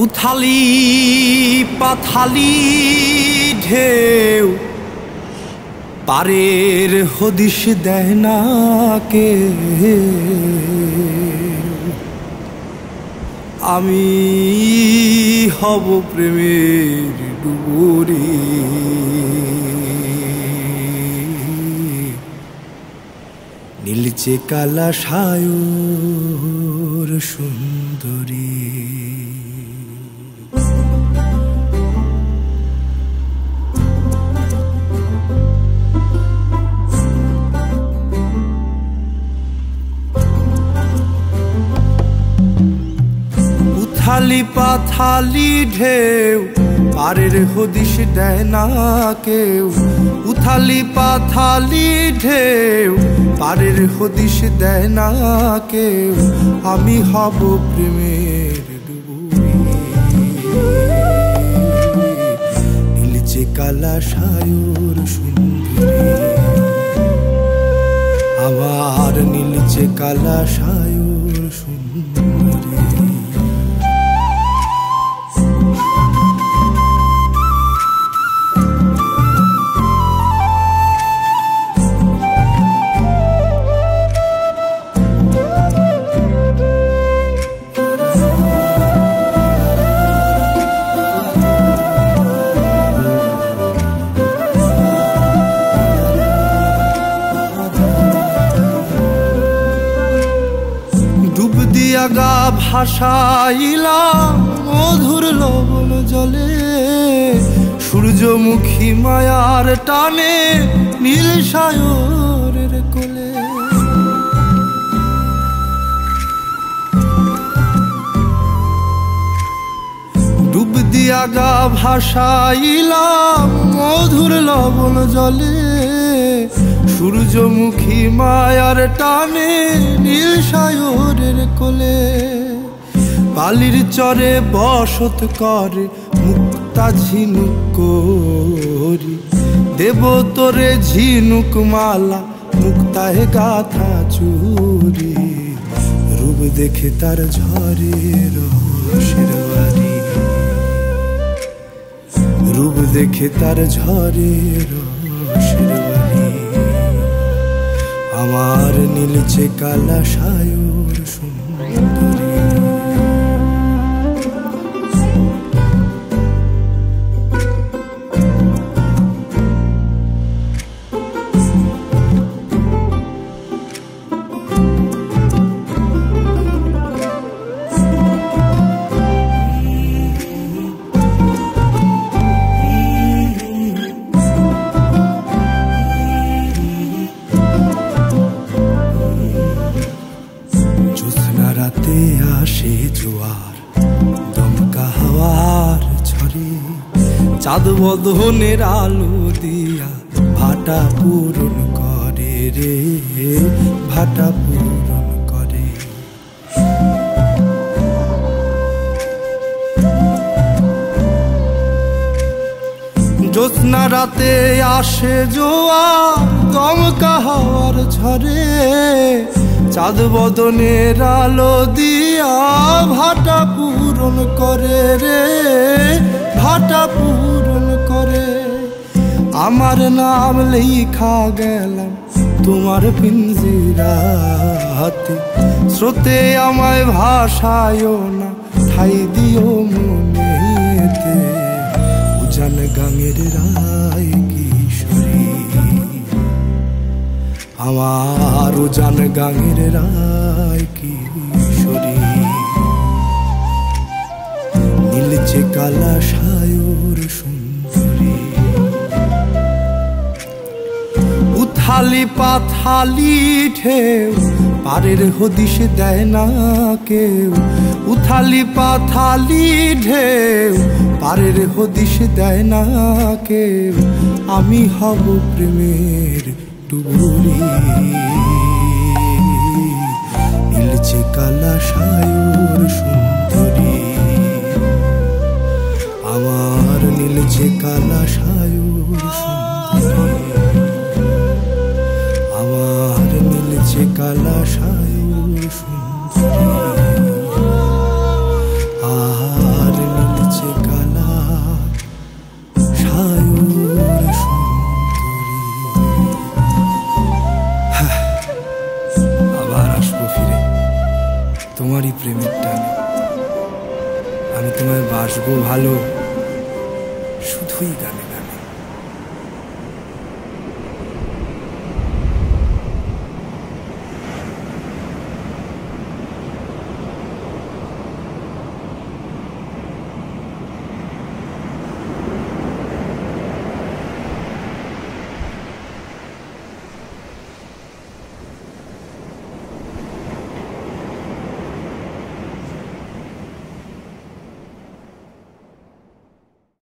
उथाली पाथाली ढेउ पारेर हदिश देना के आमी हब प्रेमेर डुबुरी नीलचे काला सायोर सुंदरी। थाली पाथाली ढेव पारेर हदिश देय ना केउ उथाली पाथाली ढेव पारेर हदिश देय ना केउ आमी हब प्रेमेर डुबुरी नीलचे काला सायोर सुंदरी। आमार नीलचे काला सायोर सुंदरी। गा भाषाइला मधुर लवण जले सूर्यमुखी मायार टाने नील सायोरेर कोले डूब दिया गा भाषाइला मधुर लवण जले सूर्यमुखी मायार टाने नील सायोरेर कोले बालिर चरे बसत करे मुक्ता झिनुक करि देव तोरे झिनुक माला मुक्ता हे गाथा चूरी रूप देखे तार झरे रसेर बारी रूप देखे तार झरे रसेर आमार नीलचे काला सायोर सुंदरी। चाँद बदনের আলো দিয়া ভাটা পূরণ করে রে ভাটা পূরণ করে জ্যোৎস্না রাতে আসে জোয়ার দমকা হাওয়ার ঝরে চাঁদ বদনের আলো দিয়া ভাটা পূরণ করে রে ভাটা পূরণ করে আমার নাম লেখা গেলাম তোমার পিঞ্জিরাতে স্রোতে আমায় ভাসায়ও না ঠাই দিও মনেতে উজান গাঙের রায় কিশোরী আমার উজান গাঙের রায় কিশোরী नीलचे काला सायोर सुंदरी। उथाली पाथाली ढेउ पारेर हदिश देय ना केउ उथाली पाथाली ढेउ पारेर हदिश देय ना केउ आमी हब प्रेमेर डुबुरी नीलचे काला सायोर सुंदरी। आमार नीलचे काला सायोर सुंदरी। आमार नीलचे काला सायोर सुंदरी। आहार তোমায় বাসবো ভালো শুধুই গানে।